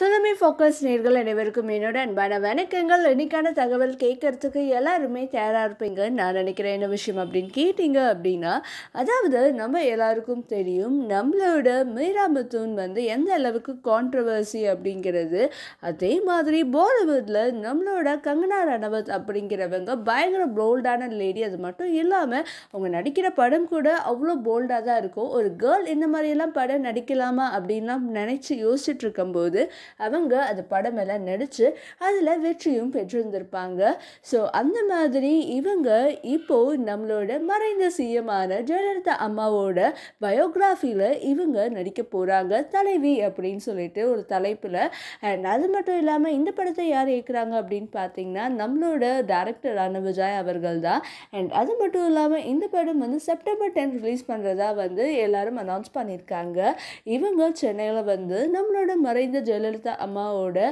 சிலமி focus நேர்கள் அனைவருக்கும் என்னோட அன்பான வணக்கங்கள். இன்றைக்கான தகவல் கேட்கறதுக்கு எல்லாருமே தயாராக இருப்பீங்கன்னு நான் நினைக்கிறேன். என்ன விஷயம் அப்படின்னு கேட்டிங்க அப்படின்னா, அதாவது நம்ம எல்லாருக்கும் தெரியும் நம்மளோட மீரா மிதுன் வந்து எந்த அளவுக்கு கான்ட்ரவர்சி அப்படிங்கிறது. அதே மாதிரி பாலிவுட்டில் நம்மளோட கங்கனா ரனவத் அப்படிங்கிறவங்க பயங்கர போல்டான லேடி. அது மட்டும் இல்லாமல் அவங்க நடிக்கிற படம் கூட அவ்வளோ போல்டாக தான் இருக்கும். ஒரு கேர்ள் இந்த மாதிரியெல்லாம் படம் நடிக்கலாமா அப்படின்லாம் நினச்சி யோசிச்சுட்டு இருக்கும்போது அவங்க அந்த படமெல்லாம் நடித்து அதில் வெற்றியும் பெற்றிருந்திருப்பாங்க. ஸோ அந்த மாதிரி இவங்க இப்போது நம்மளோட மறைந்த சிஎம்மான ஜெயலலிதா அம்மாவோட பயோகிராஃபியில் இவங்க நடிக்க போகிறாங்க, தலைவி அப்படின்னு சொல்லிட்டு ஒரு தலைப்பில். அண்ட் அது மட்டும் இல்லாமல் இந்த படத்தை யார் இயக்குறாங்க அப்படின்னு பார்த்தீங்கன்னா நம்மளோட டைரக்டரான விஜய் அவர்கள் தான். அண்ட் அது மட்டும் இல்லாமல் இந்த படம் வந்து செப்டம்பர் 10 ரிலீஸ் பண்ணுறதா வந்து எல்லாரும் அனௌன்ஸ் பண்ணியிருக்காங்க. இவங்க சென்னையில் வந்து நம்மளோட மறைந்த ஜெயலலிதா அம்மாவோட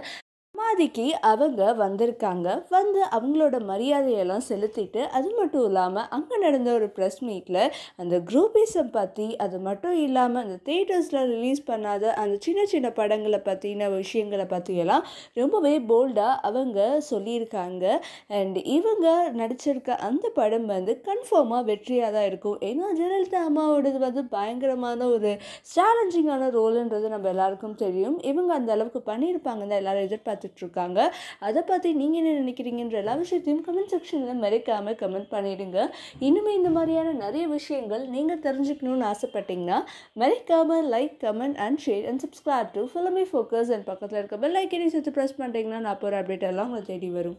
சமாதிக்கு அவங்க வந்திருக்காங்க. வந்து அவங்களோட மரியாதையெல்லாம் செலுத்திட்டு அது மட்டும் இல்லாமல் அங்கே நடந்த ஒரு ப்ரெஸ் மீட்டில் அந்த குரூப்பிசம் பற்றி, அது மட்டும் இல்லாமல் அந்த தியேட்டர்ஸில் ரிலீஸ் பண்ணாத அந்த சின்ன சின்ன படங்களை பற்றின விஷயங்களை பற்றியெல்லாம் ரொம்பவே போல்டாக அவங்க சொல்லியிருக்காங்க. அண்ட் இவங்க நடிச்சிருக்க அந்த படம் வந்து கன்ஃபார்மாக வெற்றியாக தான் இருக்கும். ஏன்னா ஜெயலலிதா அம்மாவோடது வந்து பயங்கரமான ஒரு சேலஞ்சிங்கான ரோலுன்றது நம்ம எல்லாருக்கும் தெரியும். இவங்க அந்த அளவுக்கு பண்ணியிருப்பாங்க தான் எல்லாரும் எதிர்பார்த்து இருக்காங்க. அதை பற்றி நீங்கள் என்ன நினைக்கிறீங்கன்ற எல்லா விஷயத்தையும் கமெண்ட் செக்ஷனில் மறைக்காமல் கமெண்ட் பண்ணிடுங்க. இன்னுமே இந்த மாதிரியான நிறைய விஷயங்கள் நீங்கள் தெரிஞ்சுக்கணும்னு ஆசைப்பட்டீங்கன்னா மறைக்காமல் like, comment and share and subscribe to filmy focus. And பக்கத்தில் இருக்க பெல் ஐக்கனை சேர்த்து ப்ரெஸ் பண்ணிட்டீங்கன்னா நான் போகிற அப்டேட் எல்லாம் உங்களுக்கு தேடி வரும்.